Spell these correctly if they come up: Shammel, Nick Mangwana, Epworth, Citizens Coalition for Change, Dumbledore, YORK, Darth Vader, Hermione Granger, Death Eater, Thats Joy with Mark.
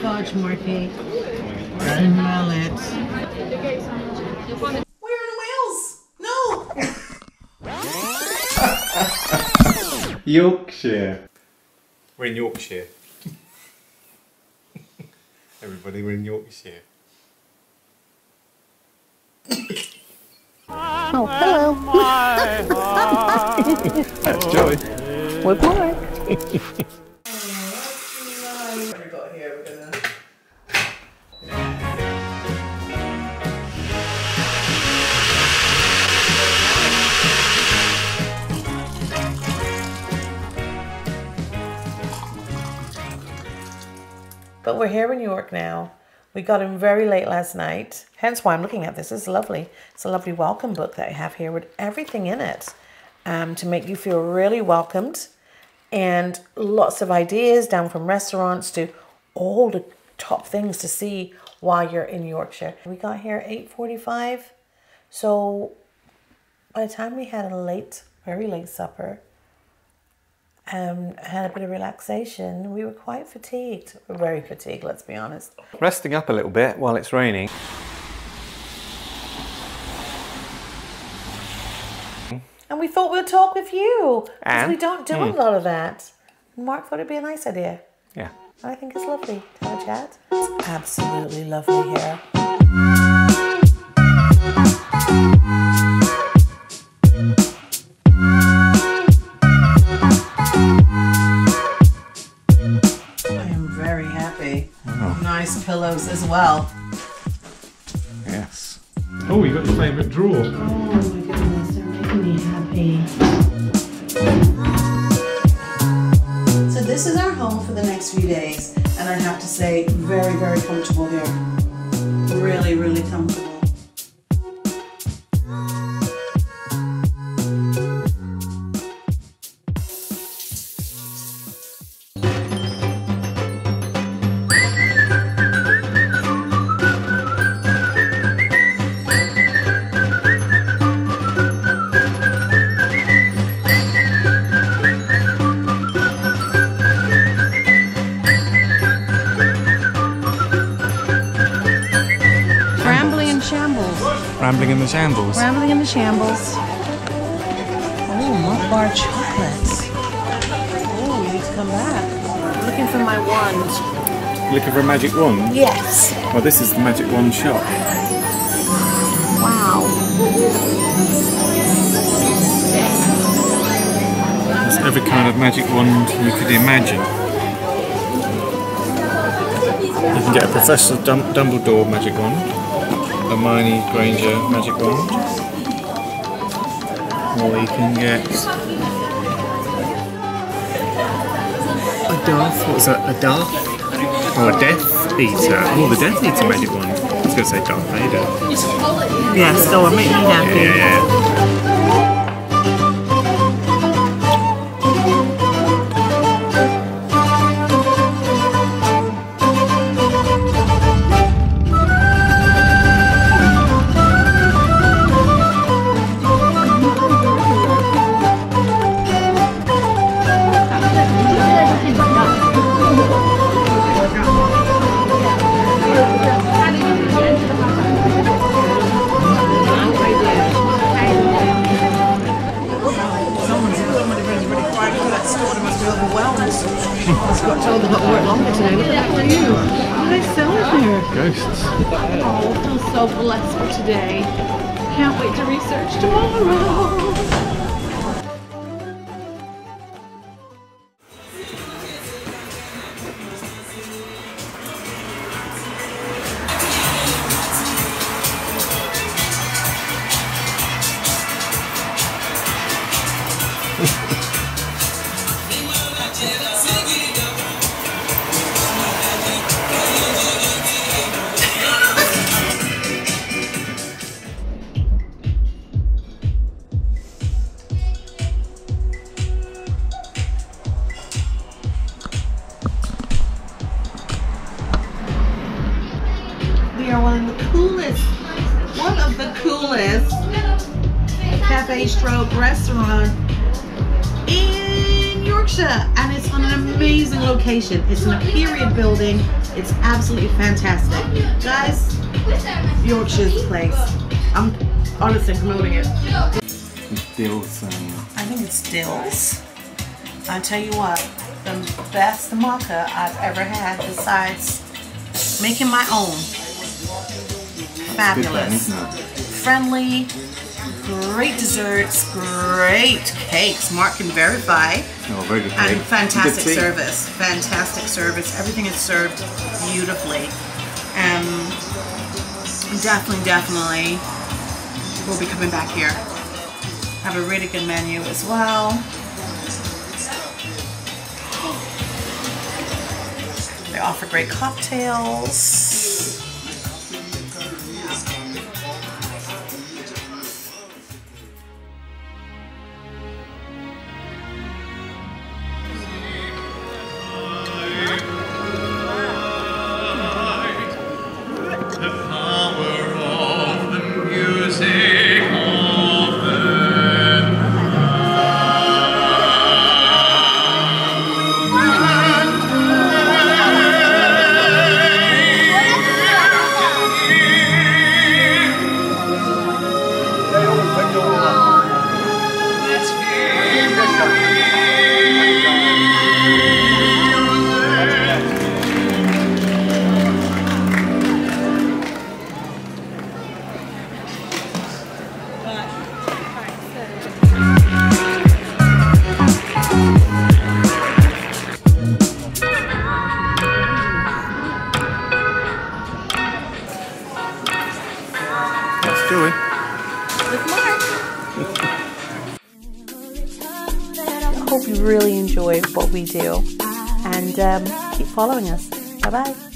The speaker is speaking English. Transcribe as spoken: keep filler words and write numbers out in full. Fudge Murphy. Smell it. We're in Wales! No! Yorkshire. We're in Yorkshire. Everybody, we're in Yorkshire. Oh, hello. That's Joey. We're bored. What have we got here? We're gonna... But we're here in York now. We got him very late last night, hence why I'm looking at this. It's lovely. It's a lovely welcome book that I have here with everything in it um, to make you feel really welcomed, and lots of ideas down from restaurants to all the top things to see while you're in Yorkshire. We got here at eight forty-five, so by the time we had a late, very late supper, Um, had a bit of relaxation, we were quite fatigued. We're very fatigued, let's be honest. Resting up a little bit while it's raining. And we thought we'd talk with you, because we don't do mm. a lot of that. Mark thought it'd be a nice idea. Yeah. I think it's lovely to have a chat. It's absolutely lovely here. Pillows as well. Yes. Oh, you got your favourite drawer. Oh my goodness, they're making me happy. So this is our home for the next few days, and I have to say, very, very comfortable here. Really, really comfortable. Rambling in the Shambles. Rambling in the Shambles. Oh, Malt Bar chocolates. Oh, we need to come back. Looking for my wand. Looking for a magic wand? Yes. Well, this is the magic wand shop. Wow. There's every kind of magic wand you could imagine. You can get a Professor Dum Dumbledore magic wand. Hermione Granger magic wand, or you can get a Darth, what was that, a Darth? Or oh, a Death Eater, oh the Death Eater magic wand, I was going to say Darth Vader. Yeah, so it made me happy. Yeah, yeah, yeah. Ghosts. Oh, I feel so blessed for today. Can't wait to research tomorrow. Strobe restaurant in Yorkshire, and it's on an amazing location. It's in a period building It's absolutely fantastic. Guys, Yorkshire's place. I'm honestly promoting it. It's Dills. Um, I think it's Dills. I'll tell you what, the best maca I've ever had besides making my own. Fabulous. Plan, friendly, great desserts, great cakes. Mark can verify. Oh, very good. And fantastic good service. Fantastic service. Everything is served beautifully. Um, definitely, definitely we'll be coming back here. Have a really good menu as well. They offer great cocktails. Hope you really enjoy what we do, and um, keep following us. Bye bye.